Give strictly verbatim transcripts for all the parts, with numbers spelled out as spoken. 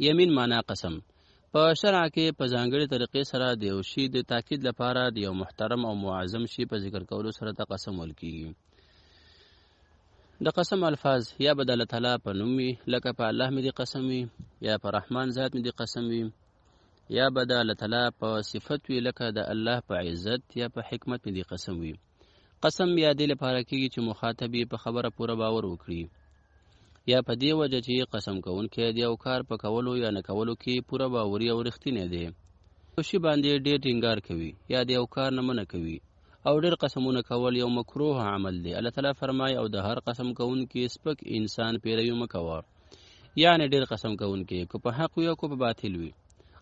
یمین معنا قسم په شرع کې په ځانګړي طریقې سره د یو شي د تاکید لپاره د یو محترم او معظم شي په ذکر کولو سره د قسم ویل کېږي. د قسم الفاظ یا به د الله تعالی په نوم وي، لکه په الله مې دې قسم وي، یا په رحمان ذات مې دې قسم وي، یا به د الله تعالی په صفت وي، لکه د الله په عزت یا په حکمت مې دې قسم وي. قسم یا دې لپاره کېږي چې مخاطب په خبره پوره باور وکړي، یا په دې وجه چې قسم کوونکی د یو کار په کولو یا نه کولو کې پوره باوري او رښتینی دی. یو شي باندې ډېر ټینګار کوي یا د یو کار نه منع کوي او ډېر قسمونه کول یو مکروه عمل دی. الله تعالی فرمایي او د هر قسم کوونکي سپک انسان پیروي مه کوه، یعنې ډېر قسم کوونکي که په حق وي او که په باطل وي.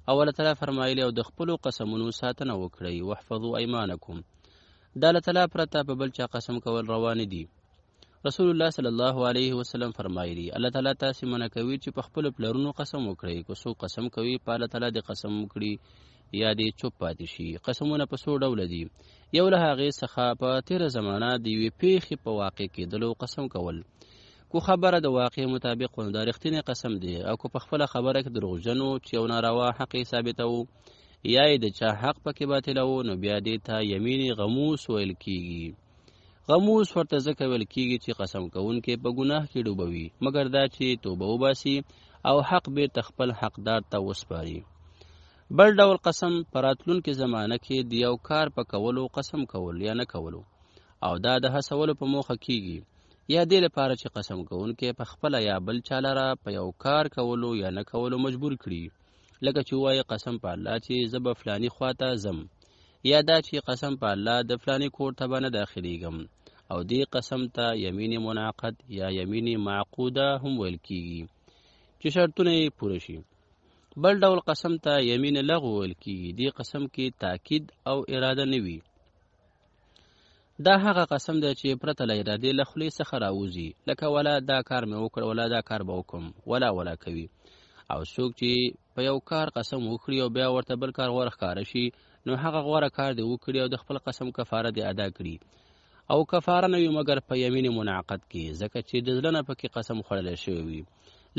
او الله تعالی فرمایلي او د خپلو قسمونو ساتنه وکړئ، واحفظو ایمانکم. د الله تعالی پرته په بل چا قسم کول روا نه دي. رسول الله صلی الله علیه وسلم فرمایلی الله تعالی تاسو منع کوي چې په خپل پلرونو قسم وکړي. که څوک قسم کوي په الله تعالی د قسم وکړي یا دې چوپ پاتې شي. قسمونه په څو ډول دي. یو له هغې څخه په تېره زمانه د یوې پیښې په واقع کېدلو قسم کول، کو خبره د واقع مطابق ونه دا رښتینی قسم دی، او که په خپله خبره کې دروغجن و چې یو ناروا حق یې ثابتوو یا یې د چا حق پکې باطلوو، نو بیا دې ته یمین غموس ویل کېږي. غموس ورته ځکه ویل کېږي چې قسم کوونکی په ګناه کې ډوبوي، مګر دا چې توبه وباسي او حق بیرته خپل حقدار ته وسپاري. بل ډول قسم په راتلونکي زمانه کې د یو کار په کولو قسم کول یا نه کولو، او دا د هڅولو په موخه کېږي، یا دې لپاره چې قسم کوونکی په خپله یا بل چا لره په یو کار کولو یا نه کولو مجبور کړي، لکه چې ووایي قسم په الله چې زه به فلاني خوا ته ځم، یا دا چې قسم په الله د فلاني کور ته به نه داخلیږم، او دې قسم ته یمین منعقد یا یمین معقوده هم ویل کېږي چې شرطونه یې پوره شي. بل ډول قسم ته یمین لغو ویل کېږي. دې قسم کې تاکید او اراده نه وي. دا هغه قسم دی چې پرته له ارادې له خولې څخه راوځي، لکه ولا دا کار مې وکړ، ولا دا کار به وکړم، ولا ولا کوي. او څوک چې په یو کار قسم وکړي او بیا ورته بل کار غوره ښکاره شي، نو هغه غوره کار دې وکړي او د خپل قسم کفاره دې ادا کړي، او کفاره نه وي مګر په یمین منعقد کې، ځکه چې د زړه نه پکې قسم خوړلی شوی وي.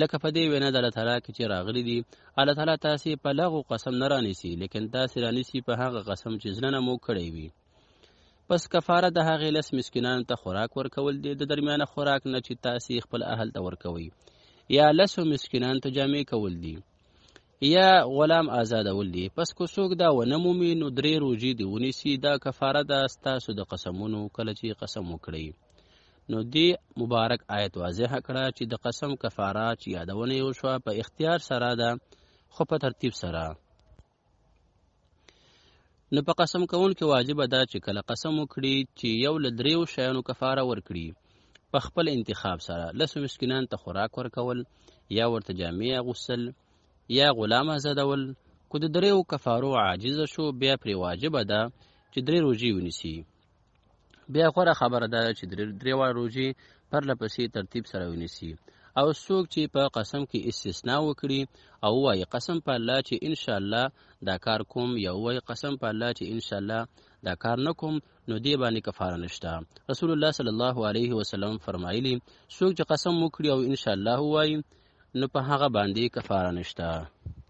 لکه په دې وینا د الله تعالی کې چې راغلي دي الله تعالی تاسې په لغو قسم نه رانیسي، لیکن تاسې رانیسي په هغه قسم چې زړه نه مو کړی وي. پس کفاره د هغې لس مسکینانو ته خوراک ورکول دی، د درمیانه خوراک نه چې تاسې خپل اهل ته ورکوئ، یا لسو مسکینانو ته جامې کول دي، یا غلام آزادول دی. پس که څوک دا ونه مومي نو درې روژې دې ونیسي، دا کفاره ده ستاسو د قسمونو کله چې قسم وکړئ. نو دې مبارک آیت واضحه کړه چې د قسم کفاره چې یادونه یې وشوه په اختیار سره ده، خو په ترتیب سره. نو په قسم کوونکي واجبه ده چې کله قسم وکړي چې یو له دریو شیانو کفاره ورکړي، په خپل انتخاب سره. لسو مسکینان ته خوراک ورکول، یا ورته جامې اغوستل، یا غلام آزادول. که د دریو کفارو عاجزه شو، بیا پرې واجبه ده چې درې روژې ونیسي. بیا غوره خبره ده چې درې روژې پرله پسې ترتیب سره ونیسي. او څوک چې په قسم کې استثنا وکړي او وایي قسم په الله چې انشاءالله دا کار کوم، یا وایي قسم په الله چې انشاءالله دا کار نه کوم، نو دې باندې کفاره نشته. رسول الله صلی الله علیه وسلم فرمایلي څوک چې قسم وکړي او انشاءالله وایي، نو په هغه باندې کفاره نشته.